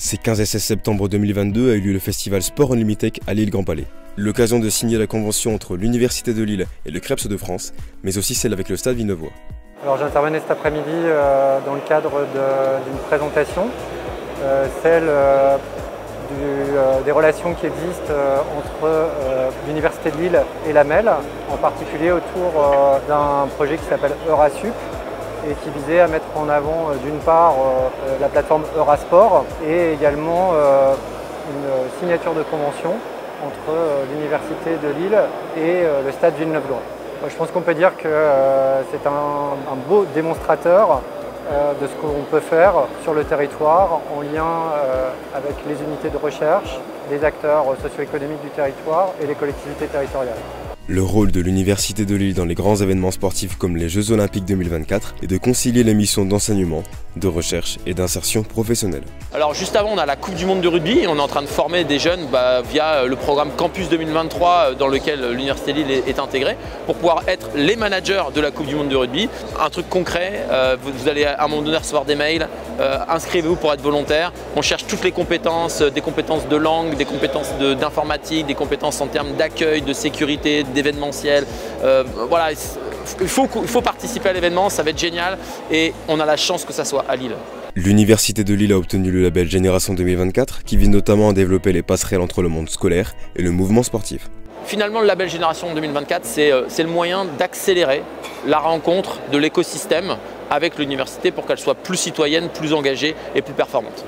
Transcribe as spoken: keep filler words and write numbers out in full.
Ces quinze et seize septembre deux mille vingt-deux a eu lieu le festival Sport Unlimitech à Lille Grand Palais. L'occasion de signer la convention entre l'Université de Lille et le CREPS de France, mais aussi celle avec le Stade Villeneuve. Alors j'intervenais cet après-midi euh, dans le cadre d'une présentation, euh, celle euh, du, euh, des relations qui existent euh, entre euh, l'Université de Lille et la M E L, en particulier autour euh, d'un projet qui s'appelle Eurasup, et qui visait à mettre en avant d'une part euh, la plateforme Eurasport et également euh, une signature de convention entre euh, l'Université de Lille et euh, le Stade Villeneuve-d'Ascq. Je pense qu'on peut dire que euh, c'est un, un beau démonstrateur euh, de ce qu'on peut faire sur le territoire en lien euh, avec les unités de recherche, les acteurs socio-économiques du territoire et les collectivités territoriales. Le rôle de l'Université de Lille dans les grands événements sportifs comme les Jeux Olympiques deux mille vingt-quatre est de concilier les missions d'enseignement, de recherche et d'insertion professionnelle. Alors juste avant, on a la Coupe du Monde de rugby et on est en train de former des jeunes bah, via le programme campus deux mille vingt-trois dans lequel l'Université de Lille est intégrée pour pouvoir être les managers de la Coupe du Monde de rugby. Un truc concret, euh, vous allez à un moment donné recevoir des mails, euh, inscrivez-vous pour être volontaire. On cherche toutes les compétences, des compétences de langue, des compétences d'informatique, de, des compétences en termes d'accueil, de sécurité, d'événementiel. Euh, voilà, il faut, il faut participer à l'événement, ça va être génial et on a la chance que ça soit à Lille. L'Université de Lille a obtenu le label Génération deux mille vingt-quatre qui vise notamment à développer les passerelles entre le monde scolaire et le mouvement sportif. Finalement, le label Génération deux mille vingt-quatre, c'est le moyen d'accélérer la rencontre de l'écosystème avec l'université pour qu'elle soit plus citoyenne, plus engagée et plus performante.